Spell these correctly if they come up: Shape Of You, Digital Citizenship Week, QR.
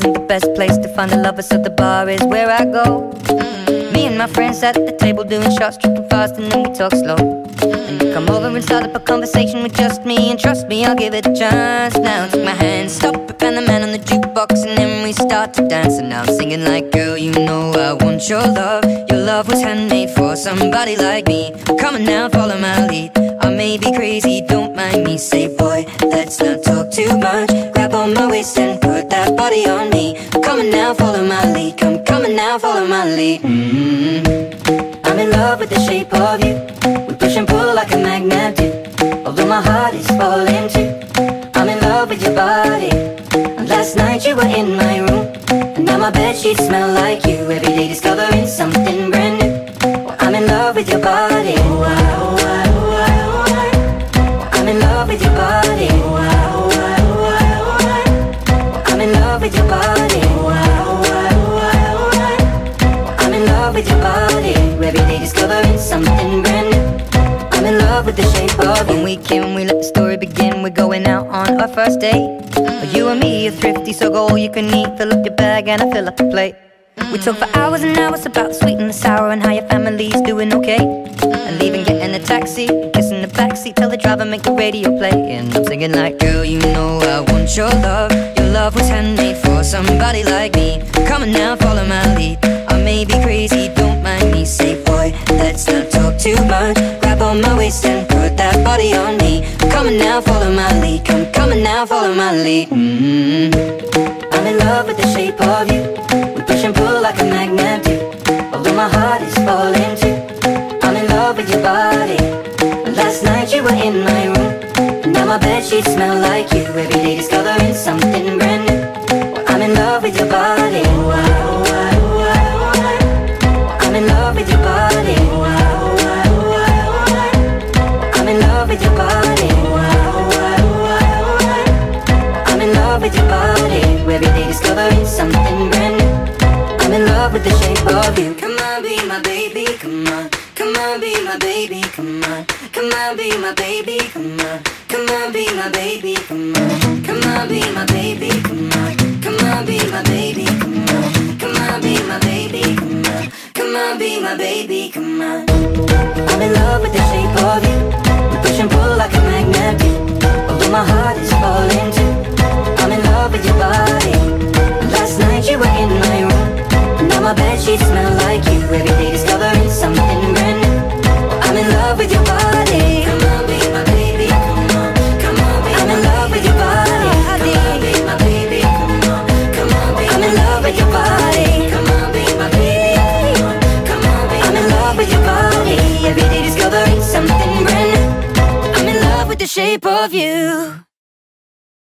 isn't the best place to find a lover, so the bar is where I go. Me and my friends at the table doing shots, tripping fast, and then we talk slow. And you come over and start up a conversation with just me, and trust me, I'll give it a chance. Now take my hand, stop it, and the man on the jukebox, and then we start to dance. And now I'm singing like, girl, you know I want your love. Your love was handmade for somebody like me. Come on now, follow my lead. I may be crazy, don't mind me. Say, boy, let's not talk too much. Grab on my waist and put that body on me. I'm coming now, follow my lead. I'm coming now, follow my lead. I'm in love with the shape of you. We push and pull like a magnet do. Although my heart is falling too, I'm in love with your body. And last night you were in my room, and now my bedsheets smell like you. Every day discovering something brand new. Well, I'm in love with your body. Oh, wow, wow. With your body, I'm in love with your body. I'm in love with your body. Every day discovering something brand new. I'm in love with the shape of you. When we came, we let the story begin. We're going out on our first date. You and me are thrifty, so go all you can eat. Fill up your bag and I fill up the plate. We talk for hours and hours about the sweet and the sour, and how your family's doing okay. And leaving, getting a taxi, kissing the backseat, tell the driver make the radio play. And I'm singing like, girl, you know I want your love. Your love was handmade for somebody like me. Come on now, follow my lead. I may be crazy, don't mind me. Say, boy, let's not talk too much. Grab on my waist and put that body on me. I'm coming now, follow my lead. I'm coming now, follow my lead. I'm in love with the shape of you. We push and pull like a magnet do. Although my heart is falling too, I'm in love with your body. Last night you were in my room, and now my bedsheets smell like you. Every day discovering something brand new. Well, I'm in love with your body. I'm in love with your body. I'm in love with your body. I'm in love with your body. Every day discovering something brand new. I'm in love with the shape of you. Come on, be my baby, come on. Come on, be my baby, come on. Come on, be my baby, come on. Come on, be my baby, come on. Come on, be my baby, come on. Come on, be my baby, come on. Come on, be my baby, come on. Come on, be my baby, come on. I'm in love with the shape of you. We push and pull like a magnet do. Although my heart is falling too, I'm in love with your body. Last night you were in my room, now my bedsheets smell like you. Every day discovering something brand new. I'm in love with your body. Come on, be my baby, come on. Come on, be I'm in love with your body. Come on, be my baby, come on. Come on, be I'm in love with your body. Come on, be my baby, come on. Come on, be I'm in love with your body. Every day discovering something brand new. I'm in love with the shape of you.